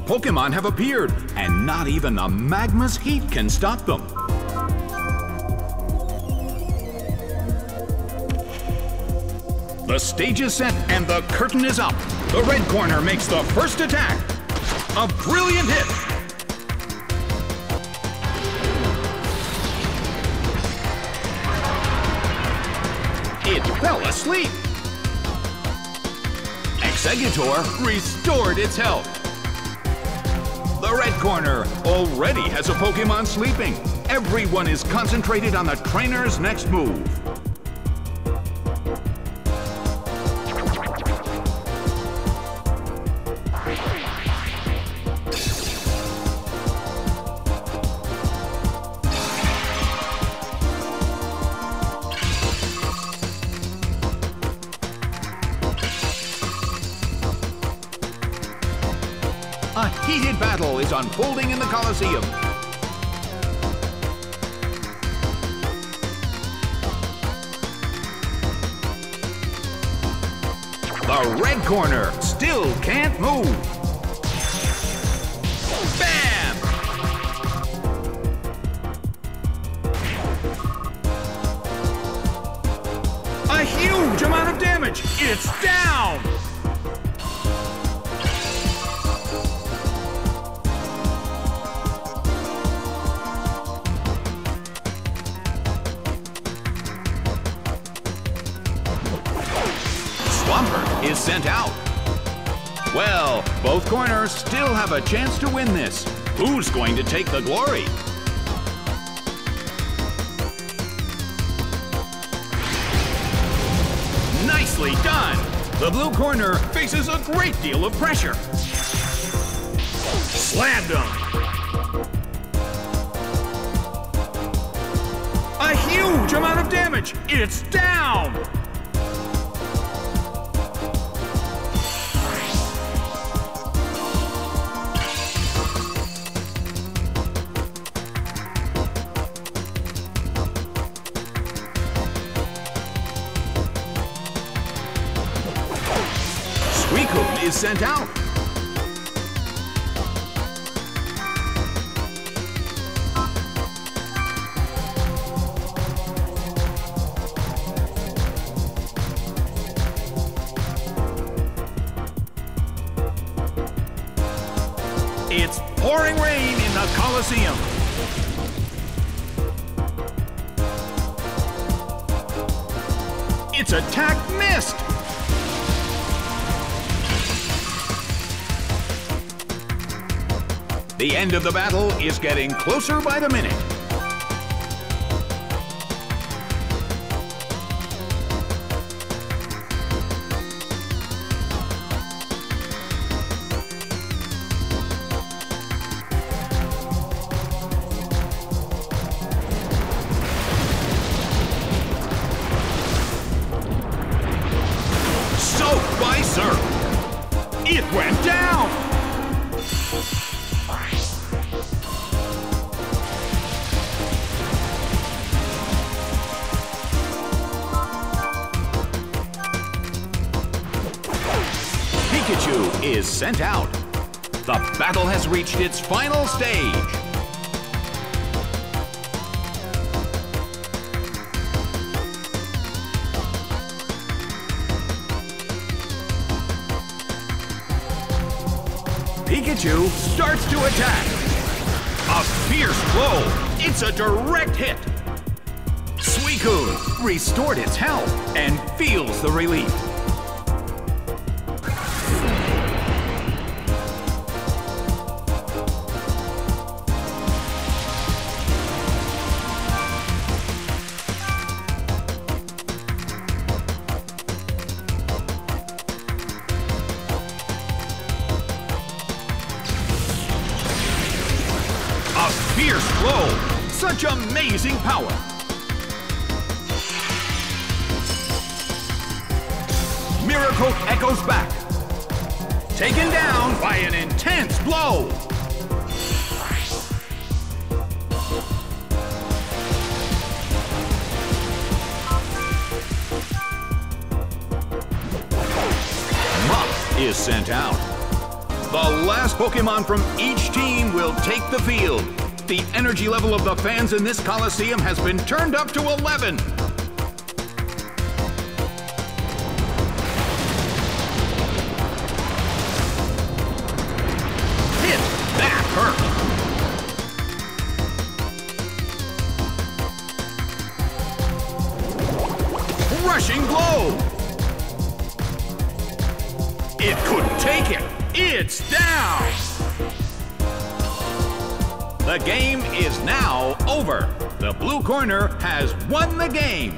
Powerful Pokémon have appeared, and not even the magma's heat can stop them. The stage is set and the curtain is up. The red corner makes the first attack. A brilliant hit. It fell asleep. Exeggutor restored its health. The red corner already has a Pokémon sleeping. Everyone is concentrated on the trainer's next move. A heated battle is unfolding in the Colosseum. The red corner still can't move. Bam! A huge amount of damage. It's down! Is sent out. Well, both corners still have a chance to win this. Who's going to take the glory? Nicely done! The blue corner faces a great deal of pressure. Slammed him! A huge amount of damage! It's down! Suicune is sent out. It's pouring rain in the Colosseum. Its attack missed. The end of the battle is getting closer by the minute. Soaked by surf. It went down. Pikachu is sent out. The battle has reached its final stage. Pikachu starts to attack. A fierce blow. It's a direct hit. Suicune restored its health and feels the relief. A fierce blow! Such amazing power! Miracle echoes back. Taken down by an intense blow! Muk is sent out. The last Pokémon from each team will take the field. The energy level of the fans in this Colosseum has been turned up to 11. Hit! That hurt! Rushing blow! It couldn't take it! It's down! The game is now over. The blue corner has won the game.